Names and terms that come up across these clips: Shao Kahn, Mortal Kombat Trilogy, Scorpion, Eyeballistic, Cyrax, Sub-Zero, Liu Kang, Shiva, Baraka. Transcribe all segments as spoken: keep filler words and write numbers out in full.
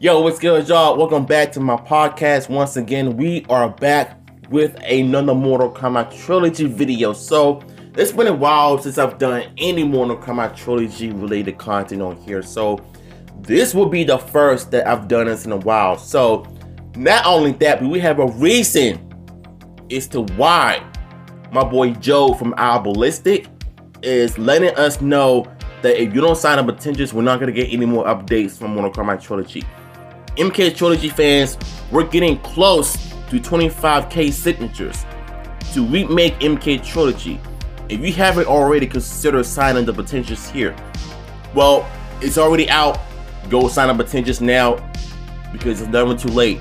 Yo, what's good, y'all? Welcome back to my podcast. Once again, we are back with another Mortal Kombat Trilogy video. So it's been a while since I've done any Mortal Kombat Trilogy related content on here. So this will be the first that I've done this in a while. So not only that, but we have a reason as to why my boy Joe from Eyeballistic is letting us know that if you don't sign up attentions, we're not going to get any more updates from Mortal Kombat Trilogy. M K Trilogy fans, we're getting close to twenty-five K signatures to remake M K Trilogy. If you haven't already, consider signing the petitions here. Well, it's already out. Go sign up petitions now, because it's never too late.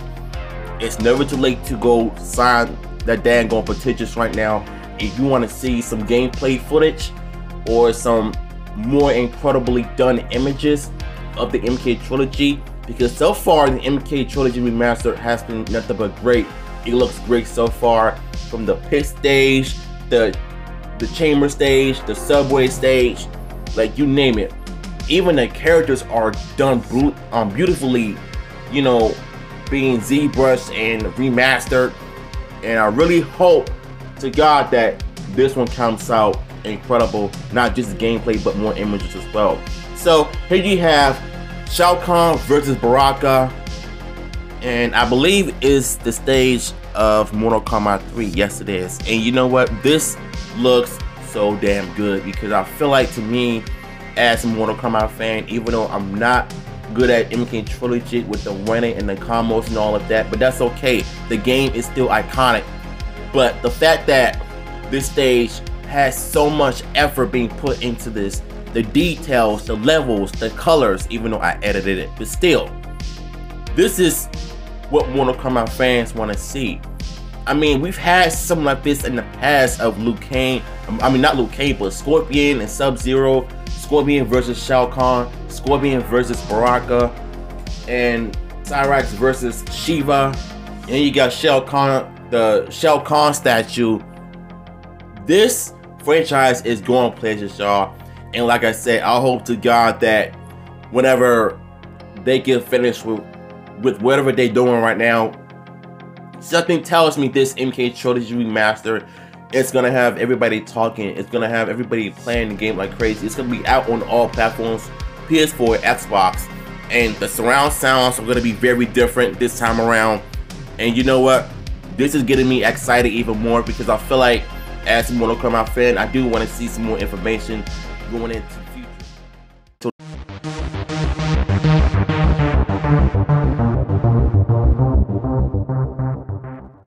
It's never too late to go sign that dang-gone petitions right now. If you want to see some gameplay footage or some more incredibly done images of the M K Trilogy, because so far the M K Trilogy Remastered has been nothing but great. It looks great so far, from the pit stage, the the chamber stage, the subway stage, like you name it. Even the characters are done um, beautifully, you know, being Z-brushed and remastered. And I really hope to God that this one comes out incredible, not just gameplay but more images as well. So here you have Shao Kahn versus Baraka, and I believe is the stage of Mortal Kombat three. Yes, it is. And you know what? This looks so damn good, because I feel like, to me, as a Mortal Kombat fan, even though I'm not good at M K Trilogy with the running and the combos and all of that, but that's okay. The game is still iconic. But the fact that this stage has so much effort being put into this, the details, the levels, the colors, even though I edited it, but still, this is what Mortal Kombat fans want to see. I mean, we've had something like this in the past of Liu Kang, I mean not Liu Kang, but Scorpion and Sub-Zero, Scorpion versus Shao Kahn, Scorpion versus Baraka, and Cyrax versus Shiva, and then you got Shao Kahn, the Shao Kahn statue. This franchise is going places, y'all. And like I said, I hope to God that whenever they get finished with, with whatever they're doing right now, something tells me this M K Trilogy Remastered is going to have everybody talking. It's going to have everybody playing the game like crazy. It's going to be out on all platforms, P S four, Xbox. And the surround sounds are going to be very different this time around. And you know what? This is getting me excited even more, because I feel like, as a Mortal Kombat fan, I do want to see some more information going into